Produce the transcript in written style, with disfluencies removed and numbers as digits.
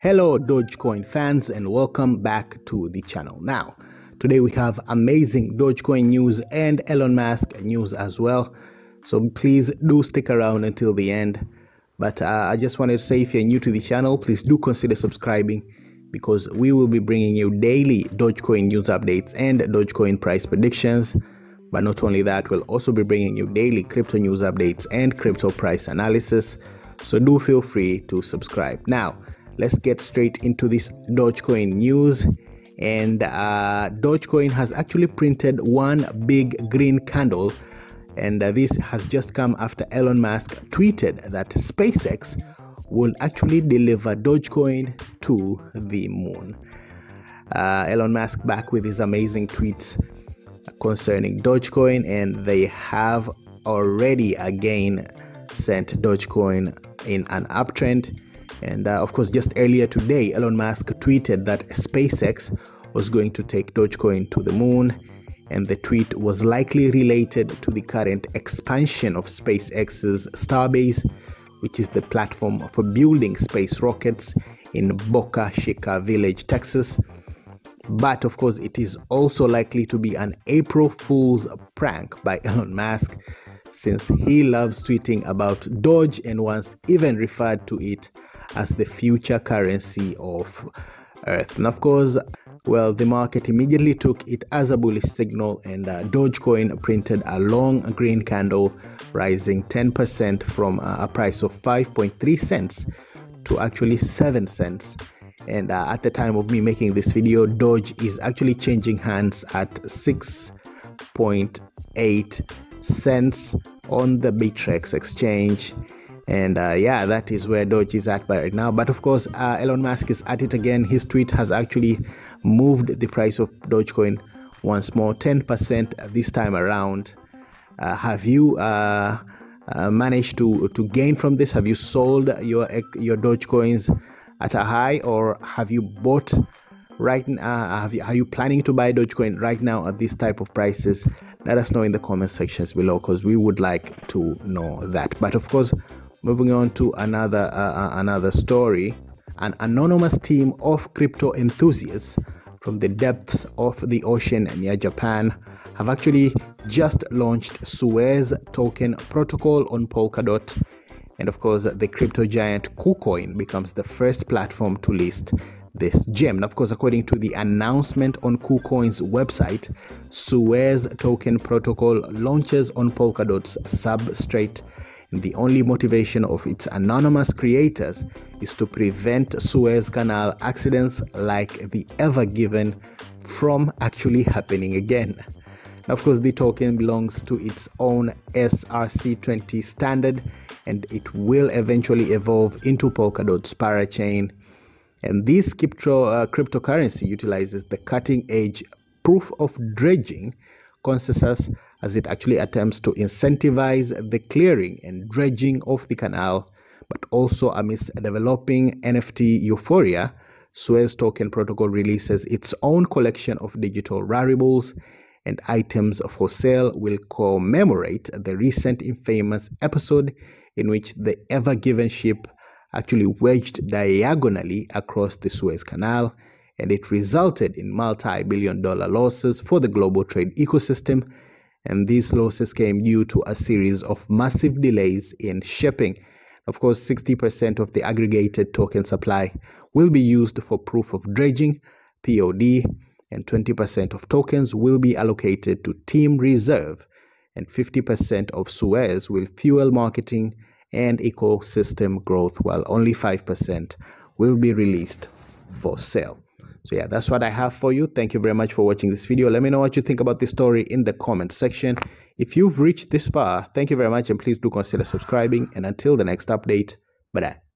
Hello Dogecoin fans, and welcome back to the channel. Now today we have amazing Dogecoin news and Elon Musk news as well, so please do stick around until the end. But I just wanted to say, if you're new to the channel, please do consider subscribing, because we will be bringing you daily Dogecoin news updates and Dogecoin price predictions. But not only that, we'll also be bringing you daily crypto news updates and crypto price analysis, so do feel free to subscribe. Now let's get straight into this Dogecoin news. And Dogecoin has actually printed one big green candle, and this has just come after Elon Musk tweeted that SpaceX will actually deliver Dogecoin to the moon. Elon Musk back with his amazing tweets concerning Dogecoin, and they have already again sent Dogecoin in an uptrend. And of course, just earlier today, Elon Musk tweeted that SpaceX was going to take Dogecoin to the moon, and the tweet was likely related to the current expansion of SpaceX's Starbase, which is the platform for building space rockets in Boca Chica Village, Texas. But of course, it is also likely to be an April Fool's prank by Elon Musk, since he loves tweeting about Doge and once even referred to it as the future currency of Earth. And of course, well, the market immediately took it as a bullish signal, and Dogecoin printed a long green candle, rising 10% from a price of 5.3 cents to actually 7 cents. And at the time of me making this video, Doge is actually changing hands at 6.8 cents on the Bittrex exchange. And yeah, that is where Doge is at by right now. But of course, Elon Musk is at it again. His tweet has actually moved the price of Dogecoin once more, 10% this time around. Have you managed to gain from this? Have you sold your Dogecoins at a high, or have you bought right now? Are you planning to buy Dogecoin right now at these type of prices? Let us know in the comment sections below, because we would like to know that. But of course, moving on to another story, an anonymous team of crypto enthusiasts from the depths of the ocean near Japan have actually just launched Suez Token Protocol on Polkadot. And of course, the crypto giant KuCoin becomes the first platform to list this gem. And of course, according to the announcement on KuCoin's website, Suez Token Protocol launches on Polkadot's substrate. And the only motivation of its anonymous creators is to prevent Suez Canal accidents like the Ever Given from actually happening again. Of course, the token belongs to its own SRC20 standard, and it will eventually evolve into Polkadot's Parachain. And this cryptocurrency utilizes the cutting-edge proof-of-dredging consensus, as it actually attempts to incentivize the clearing and dredging of the canal. But also, amidst developing NFT euphoria, Suez Token Protocol releases its own collection of digital raribles and items for sale will commemorate the recent infamous episode in which the Ever Given ship actually wedged diagonally across the Suez Canal, and it resulted in multi-billion-dollar losses for the global trade ecosystem. And these losses came due to a series of massive delays in shipping. Of course, 60% of the aggregated token supply will be used for proof of dredging, POD, and 20% of tokens will be allocated to Team Reserve, and 50% of Suez will fuel marketing and ecosystem growth, while only 5% will be released for sale. So yeah, that's what I have for you. Thank you very much for watching this video. Let me know what you think about this story in the comment section. If you've reached this far, thank you very much, and please do consider subscribing. And until the next update, bye-bye.